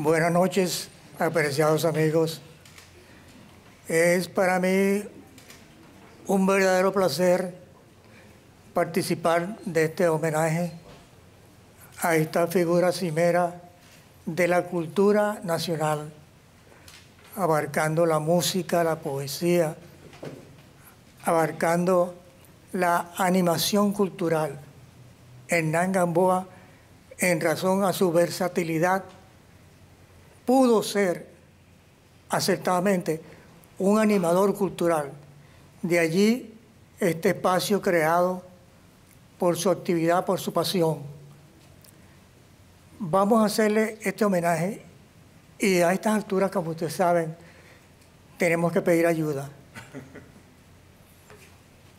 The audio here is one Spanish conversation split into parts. Buenas noches, apreciados amigos. Es para mí un verdadero placer participar de este homenaje a esta figura cimera de la cultura nacional, abarcando la música, la poesía, abarcando la animación cultural. Hernán Gamboa, en razón a su versatilidad, pudo ser acertadamente un animador cultural. De allí este espacio creado por su actividad, por su pasión. Vamos a hacerle este homenaje y a estas alturas, como ustedes saben, tenemos que pedir ayuda.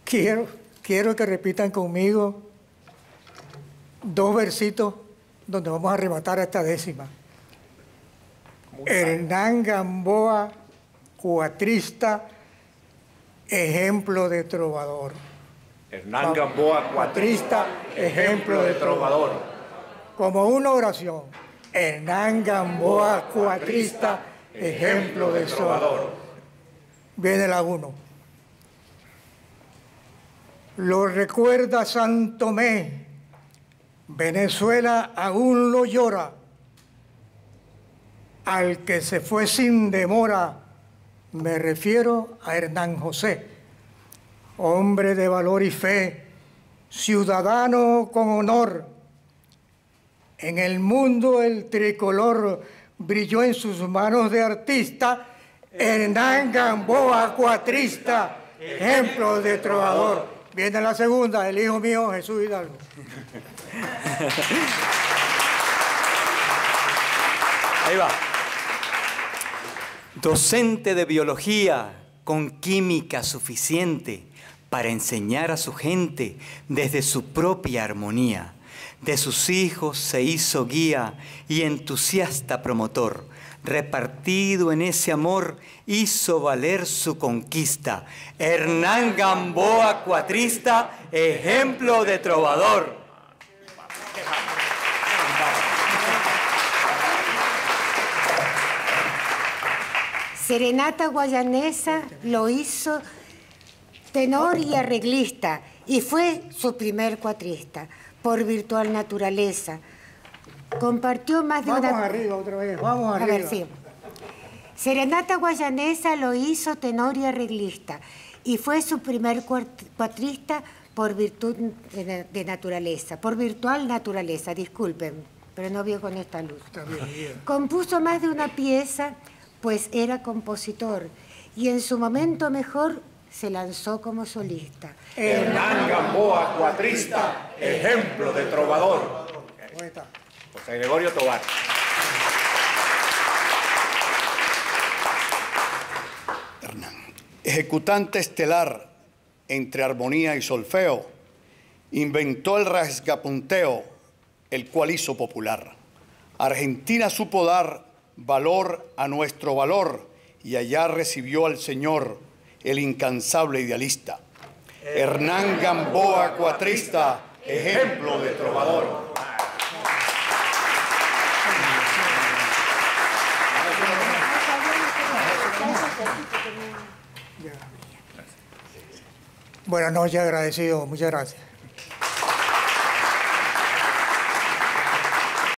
Quiero que repitan conmigo dos versitos donde vamos a rematar esta décima. Hernán Gamboa, cuatrista, ejemplo de trovador. Hernán Gamboa, cuatrista, ejemplo de trovador. Como una oración. Hernán Gamboa, cuatrista, ejemplo de trovador. Viene la 1. Lo recuerda San Tomé, Venezuela aún lo llora. Al que se fue sin demora, me refiero a Hernán José, hombre de valor y fe, ciudadano con honor. En el mundo el tricolor brilló en sus manos de artista, Hernán Gamboa, cuatrista, ejemplo de trovador. Viene la segunda, el hijo mío, Jesús Hidalgo. Ahí va. Docente de biología, con química suficiente para enseñar a su gente desde su propia armonía. De sus hijos se hizo guía y entusiasta promotor. Repartido en ese amor, hizo valer su conquista. Hernán Gamboa, cuatrista, ejemplo de trovador. Serenata Guayanesa lo hizo tenor y arreglista, y fue su primer cuatrista, por virtual naturaleza. Compartió más de una... Vamos arriba otra vez, vamos arriba. A ver, sí. Serenata Guayanesa lo hizo tenor y arreglista, y fue su primer cuatrista por virtud de naturaleza, por virtual naturaleza, disculpen, pero no vio con esta luz. Compuso más de una pieza, pues era compositor, y en su momento mejor se lanzó como solista. Hernán Gamboa, cuatrista, ejemplo de trovador. José Gregorio Tobar. Hernán, ejecutante estelar entre armonía y solfeo, inventó el rasgapunteo, el cual hizo popular. Argentina supo dar valor a nuestro valor, y allá recibió al señor, el incansable idealista. Hernán Gamboa, cuatrista, ejemplo de trovador. Buenas noches, agradecido, muchas gracias.